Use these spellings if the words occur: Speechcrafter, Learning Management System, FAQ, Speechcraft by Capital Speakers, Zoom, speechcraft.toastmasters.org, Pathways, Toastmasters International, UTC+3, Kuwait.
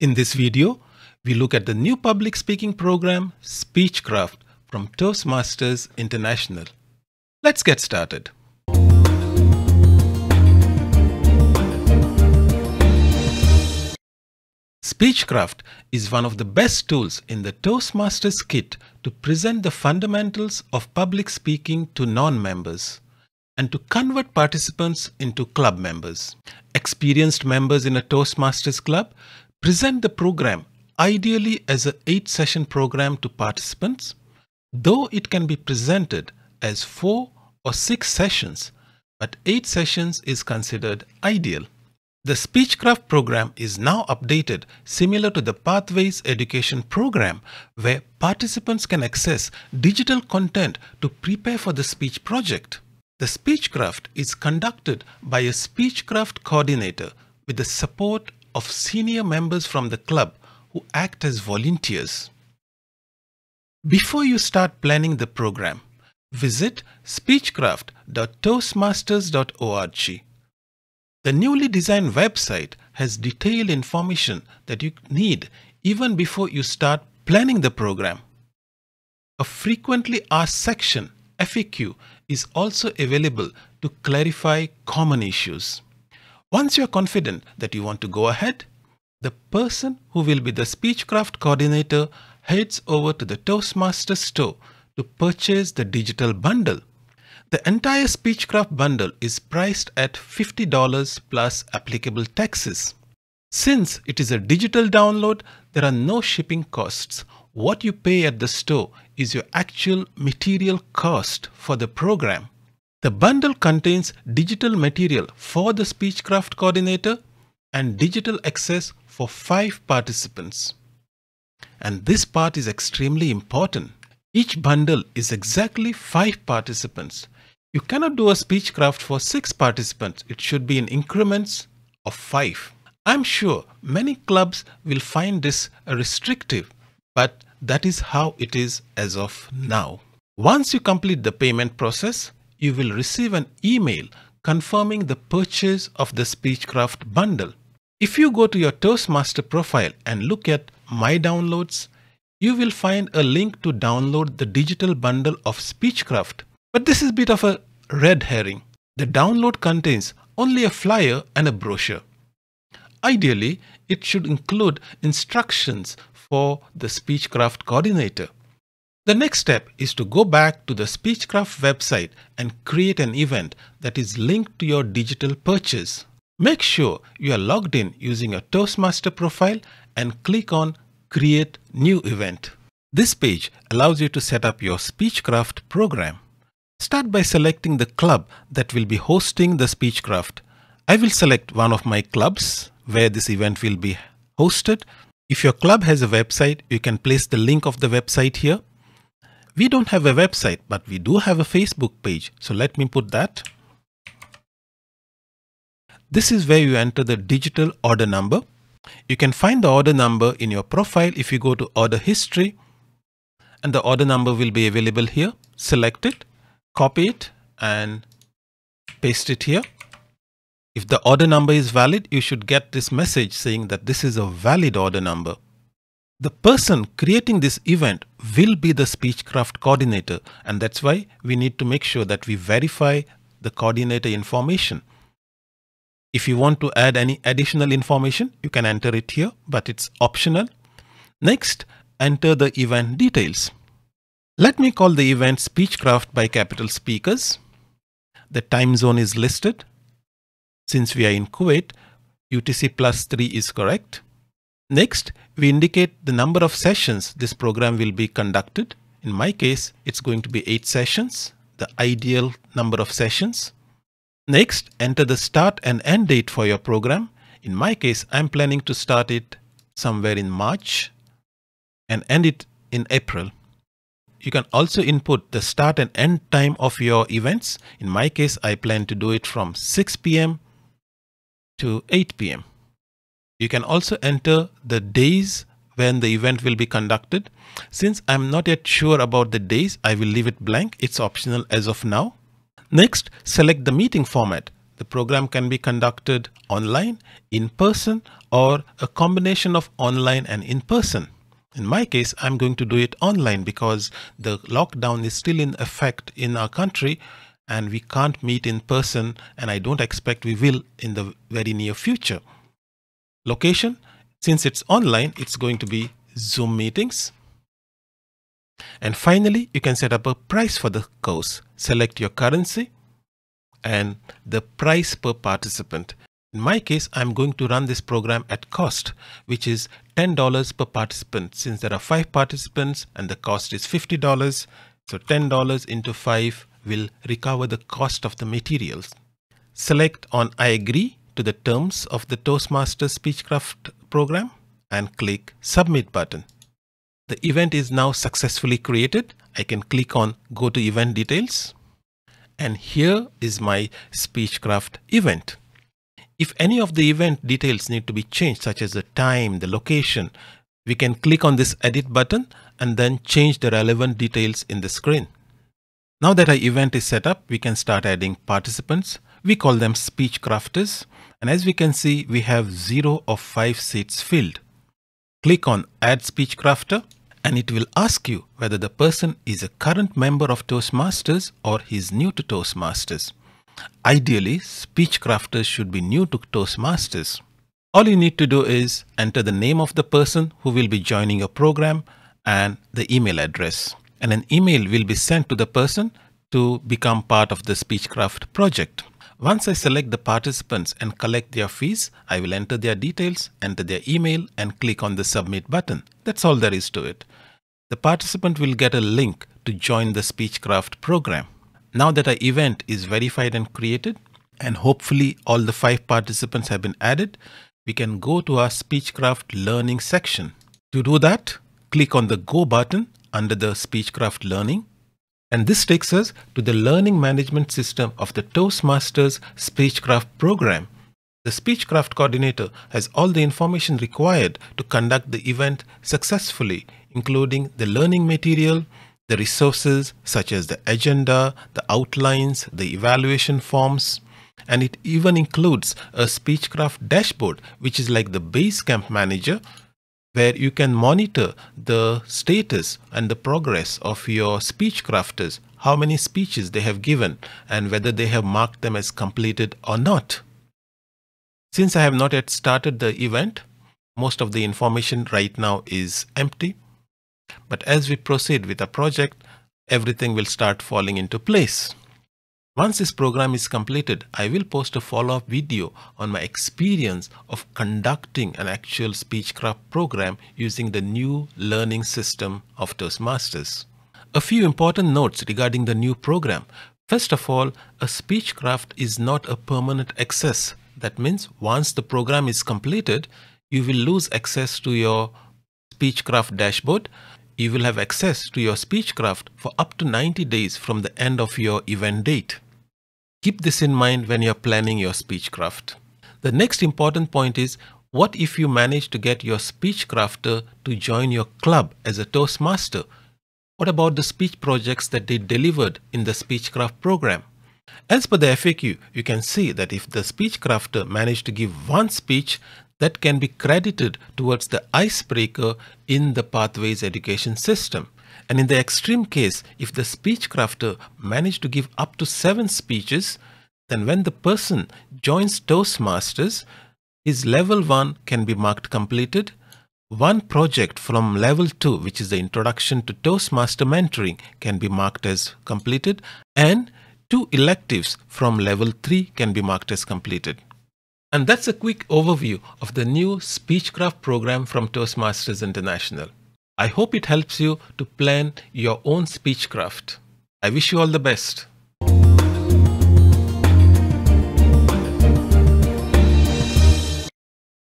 In this video, we look at the new public speaking program, Speechcraft, from Toastmasters International. Let's get started. Speechcraft is one of the best tools in the Toastmasters kit to present the fundamentals of public speaking to non-members and to convert participants into club members. Experienced members in a Toastmasters club present the program ideally as an 8-session program to participants, though it can be presented as 4 or 6 sessions, but 8 sessions is considered ideal. The Speechcraft program is now updated similar to the Pathways education program, where participants can access digital content to prepare for the speech project. The Speechcraft is conducted by a Speechcraft coordinator with the support of senior members from the club who act as volunteers. Before you start planning the program, visit speechcraft.toastmasters.org. The newly designed website has detailed information that you need even before you start planning the program. A frequently asked section, FAQ, is also available to clarify common issues. Once you are confident that you want to go ahead, the person who will be the Speechcraft coordinator heads over to the Toastmasters store to purchase the digital bundle. The entire Speechcraft bundle is priced at $50 plus applicable taxes. Since it is a digital download, there are no shipping costs. What you pay at the store is your actual material cost for the program. The bundle contains digital material for the Speechcraft coordinator and digital access for 5 participants. And this part is extremely important. Each bundle is exactly 5 participants. You cannot do a Speechcraft for 6 participants. It should be in increments of 5. I'm sure many clubs will find this restrictive, but that is how it is as of now. Once you complete the payment process, you will receive an email confirming the purchase of the Speechcraft bundle. If you go to your Toastmaster profile and look at My Downloads, you will find a link to download the digital bundle of Speechcraft. But this is a bit of a red herring. The download contains only a flyer and a brochure. Ideally, it should include instructions for the Speechcraft coordinator. The next step is to go back to the Speechcraft website and create an event that is linked to your digital purchase. Make sure you are logged in using your Toastmaster profile and click on Create New Event. This page allows you to set up your Speechcraft program. Start by selecting the club that will be hosting the Speechcraft. I will select one of my clubs where this event will be hosted. If your club has a website, you can place the link of the website here. We don't have a website, but we do have a Facebook page, so let me put that. This is where you enter the digital order number. You can find the order number in your profile if you go to order history, and the order number will be available here. Select it, copy it, and paste it here. If the order number is valid, you should get this message saying that this is a valid order number. The person creating this event will be the Speechcraft coordinator, and that's why we need to make sure that we verify the coordinator information. If you want to add any additional information, you can enter it here, but it's optional. Next, enter the event details. Let me call the event Speechcraft by Capital Speakers. The time zone is listed. Since we are in Kuwait, UTC+3 is correct. Next, we indicate the number of sessions this program will be conducted. In my case, it's going to be 8 sessions, the ideal number of sessions. Next, enter the start and end date for your program. In my case, I'm planning to start it somewhere in March and end it in April. You can also input the start and end time of your events. In my case, I plan to do it from 6 p.m. to 8 p.m. You can also enter the days when the event will be conducted. Since I'm not yet sure about the days, I will leave it blank. It's optional as of now. Next, select the meeting format. The program can be conducted online, in person, or a combination of online and in person. In my case, I'm going to do it online because the lockdown is still in effect in our country and we can't meet in person, and I don't expect we will in the very near future. Location, since it's online, it's going to be Zoom meetings. And finally, you can set up a price for the course. Select your currency and the price per participant. In my case, I'm going to run this program at cost, which is $10 per participant. Since there are 5 participants and the cost is $50, so $10 into 5 will recover the cost of the materials. Select on I agree to the terms of the Toastmasters Speechcraft program and click Submit button. The event is now successfully created. I can click on Go to Event Details. And here is my Speechcraft event. If any of the event details need to be changed, such as the time, the location, we can click on this edit button and then change the relevant details in the screen. Now that our event is set up, we can start adding participants. We call them Speechcrafters. And as we can see, we have 0 of 5 seats filled. Click on Add Speechcrafter and it will ask you whether the person is a current member of Toastmasters or he's new to Toastmasters. Ideally, Speechcrafters should be new to Toastmasters. All you need to do is enter the name of the person who will be joining your program and the email address. And an email will be sent to the person to become part of the Speechcraft project. Once I select the participants and collect their fees, I will enter their details, enter their email, and click on the Submit button. That's all there is to it. The participant will get a link to join the Speechcraft program. Now that our event is verified and created, and hopefully all the 5 participants have been added, we can go to our Speechcraft Learning section. To do that, click on the Go button under the Speechcraft Learning, and this takes us to the learning management system of the Toastmasters Speechcraft program. The Speechcraft coordinator has all the information required to conduct the event successfully, including the learning material, the resources such as the agenda, the outlines, the evaluation forms, and it even includes a Speechcraft dashboard, which is like the Basecamp manager, where you can monitor the status and the progress of your Speechcrafters, how many speeches they have given, and whether they have marked them as completed or not. Since I have not yet started the event, most of the information right now is empty. But as we proceed with the project, everything will start falling into place. Once this program is completed, I will post a follow-up video on my experience of conducting an actual Speechcraft program using the new learning system of Toastmasters. A few important notes regarding the new program. First of all, a Speechcraft is not a permanent access. That means once the program is completed, you will lose access to your Speechcraft dashboard. You will have access to your Speechcraft for up to 90 days from the end of your event date. Keep this in mind when you're planning your Speechcraft. The next important point is, what if you manage to get your Speechcrafter to join your club as a Toastmaster? What about the speech projects that they delivered in the Speechcraft program? As per the FAQ, you can see that if the Speechcrafter managed to give 1 speech, that can be credited towards the icebreaker in the Pathways education system. And in the extreme case, if the Speechcrafter managed to give up to 7 speeches, then when the person joins Toastmasters, his level 1 can be marked completed. 1 project from level 2, which is the introduction to Toastmaster mentoring, can be marked as completed, and 2 electives from level 3 can be marked as completed. And that's a quick overview of the new Speechcraft program from Toastmasters International. I hope it helps you to plan your own Speechcraft. I wish you all the best.